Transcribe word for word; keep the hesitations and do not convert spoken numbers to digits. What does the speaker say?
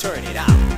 turn it out.